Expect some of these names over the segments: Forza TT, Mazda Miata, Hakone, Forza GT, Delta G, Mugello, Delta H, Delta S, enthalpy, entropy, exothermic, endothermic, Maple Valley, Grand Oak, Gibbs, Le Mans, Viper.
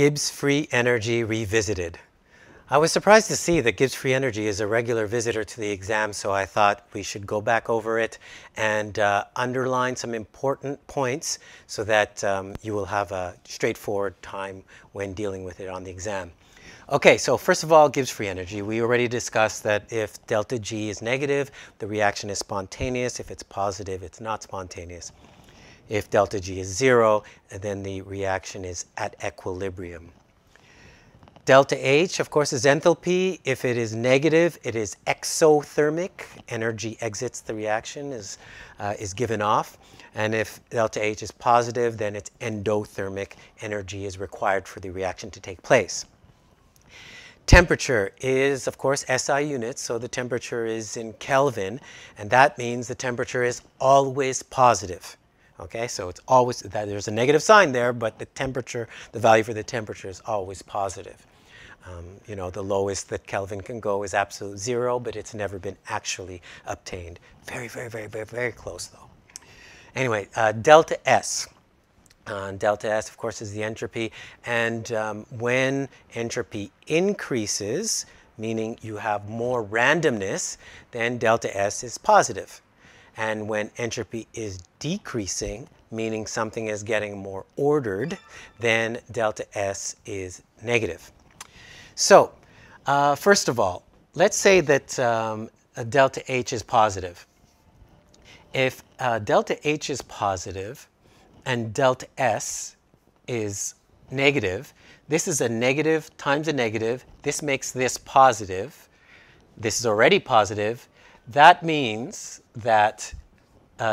Gibbs free energy revisited. I was surprised to see that Gibbs free energy is a regular visitor to the exam, so I thought we should go back over it and underline some important points so that you will have a straightforward time when dealing with it on the exam. Okay, so first of all, Gibbs free energy. We already discussed that if delta G is negative, the reaction is spontaneous. If it's positive, it's not spontaneous. If delta G is zero, then the reaction is at equilibrium. Delta H, of course, is enthalpy. If it is negative, it is exothermic. Energy exits the reaction, is given off. And if delta H is positive, then it's endothermic. Energy is required for the reaction to take place. Temperature is, of course, SI units, so the temperature is in Kelvin, and that means the temperature is always positive. Okay, so it's always, there's a negative sign there, but the temperature, the value for the temperature is always positive. You know, the lowest that Kelvin can go is absolute zero, but it's never been actually obtained. Very, very, very, very, very close though. Anyway, delta S. Delta S, of course, is the entropy. And when entropy increases, meaning you have more randomness, then delta S is positive. And when entropy is decreasing, meaning something is getting more ordered, then delta S is negative. So, first of all, let's say that delta H is positive. If delta H is positive and delta S is negative, this is a negative times a negative. This makes this positive. This is already positive. That means that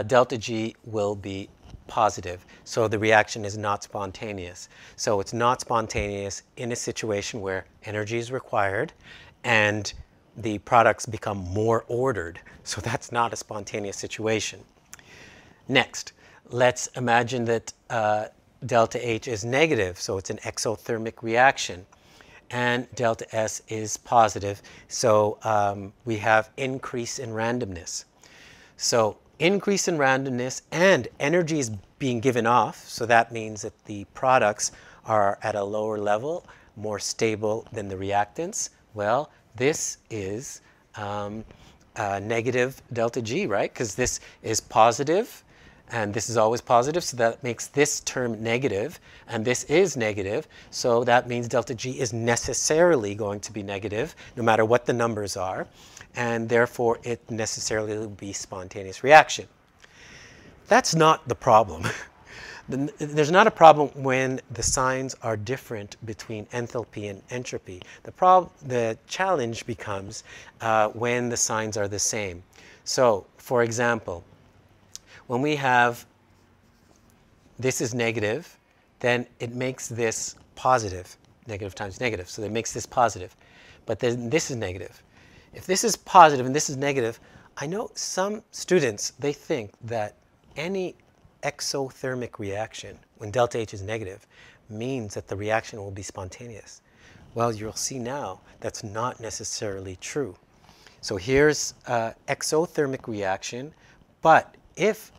delta G will be positive. So the reaction is not spontaneous. So it's not spontaneous in a situation where energy is required and the products become more ordered. So that's not a spontaneous situation. Next, let's imagine that delta H is negative. So it's an exothermic reaction. And delta S is positive, so we have increase in randomness. So increase in randomness and energy is being given off, so that means that the products are at a lower level, more stable than the reactants. Well, this is negative delta G, right? Because this is positive, and this is always positive, so that makes this term negative, and this is negative, so that means delta G is necessarily going to be negative, no matter what the numbers are, and therefore it necessarily will be spontaneous reaction. That's not the problem. There's not a problem when the signs are different between enthalpy and entropy. The challenge becomes when the signs are the same. So, for example, when we have this is negative, then it makes this positive, negative times negative, so it makes this positive. But then this is negative. If this is positive and this is negative, I know some students, they think that any exothermic reaction, when delta H is negative, means that the reaction will be spontaneous. Well, you'll see now that's not necessarily true. So here's an exothermic reaction, but if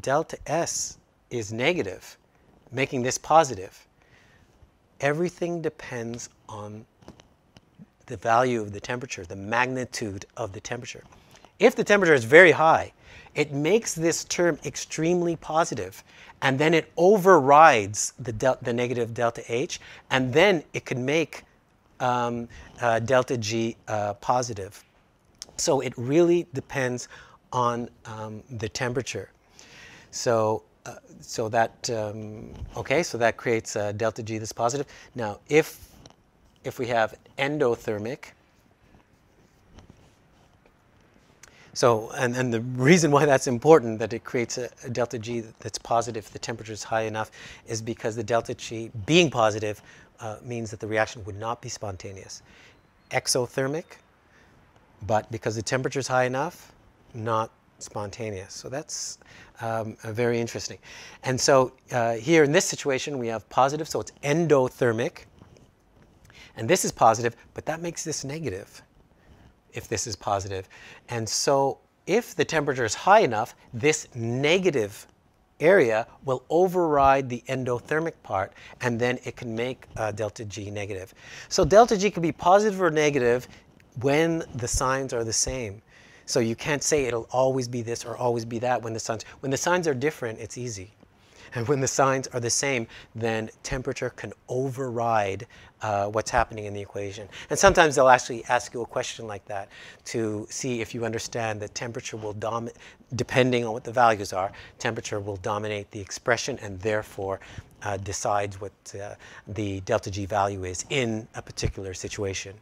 delta S is negative, making this positive, everything depends on the value of the temperature, the magnitude of the temperature. If the temperature is very high, it makes this term extremely positive, and then it overrides the negative delta H, and then it can make delta G positive. So it really depends on the temperature. So, so that creates a delta G that's positive. Now, if we have endothermic, so, and the reason why that's important, that it creates a delta G that's positive if the temperature is high enough, is because the delta G being positive means that the reaction would not be spontaneous. Exothermic, but because the temperature is high enough, not spontaneous. So that's very interesting. And so here in this situation we have positive, so it's endothermic. And this is positive, but that makes this negative if this is positive. And so if the temperature is high enough, this negative area will override the endothermic part, and then it can make delta G negative. So delta G can be positive or negative when the signs are the same. So you can't say it'll always be this or always be that when the signs. When the signs are different, it's easy. And when the signs are the same, then temperature can override what's happening in the equation. And sometimes they'll actually ask you a question like that to see if you understand that temperature will dominate, depending on what the values are, temperature will dominate the expression and therefore decides what the delta G value is in a particular situation.